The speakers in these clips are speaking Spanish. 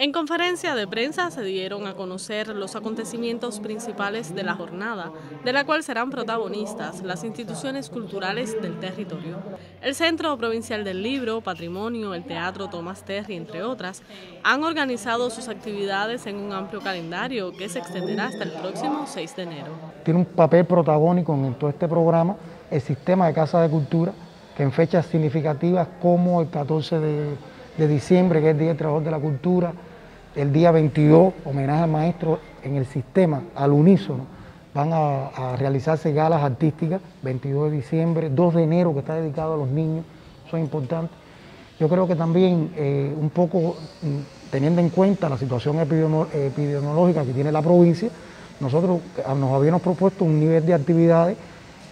En conferencia de prensa se dieron a conocer los acontecimientos principales de la jornada, de la cual serán protagonistas las instituciones culturales del territorio. El Centro Provincial del Libro, Patrimonio, el Teatro Tomás Terry, entre otras, han organizado sus actividades en un amplio calendario que se extenderá hasta el próximo 6 de enero. Tiene un papel protagónico en todo este programa el sistema de Casa de Cultura, que en fechas significativas como el 14 de diciembre, que es el Día del Trabajador de la Cultura, el día 22, homenaje al maestro en el sistema, al unísono, van a realizarse galas artísticas, 22 de diciembre, 2 de enero que está dedicado a los niños, eso es importante. Yo creo que también un poco teniendo en cuenta la situación epidemiológica que tiene la provincia, nosotros nos habíamos propuesto un nivel de actividades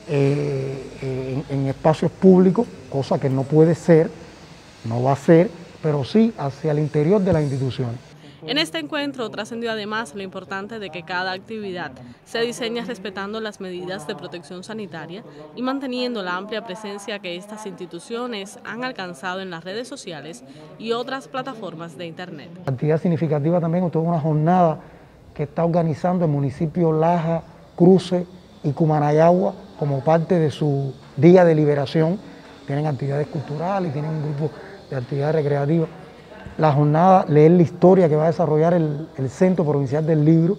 en espacios públicos, cosa que no puede ser, no va a ser, pero sí hacia el interior de la institución. En este encuentro trascendió además lo importante de que cada actividad se diseña respetando las medidas de protección sanitaria y manteniendo la amplia presencia que estas instituciones han alcanzado en las redes sociales y otras plataformas de Internet. Actividad significativa también, toda una jornada que está organizando el municipio Laja, Cruces y Cumanayagua como parte de su Día de Liberación. Tienen actividades culturales, tienen un grupo de actividades recreativas. La jornada, leer la historia que va a desarrollar el Centro Provincial del Libro,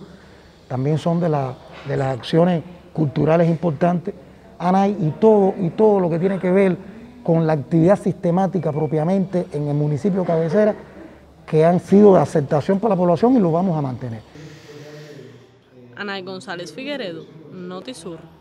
también son de las acciones culturales importantes, Anaí, y todo lo que tiene que ver con la actividad sistemática propiamente en el municipio cabecera, que han sido de aceptación para la población y lo vamos a mantener. Anaí González Figueredo, Noti Sur.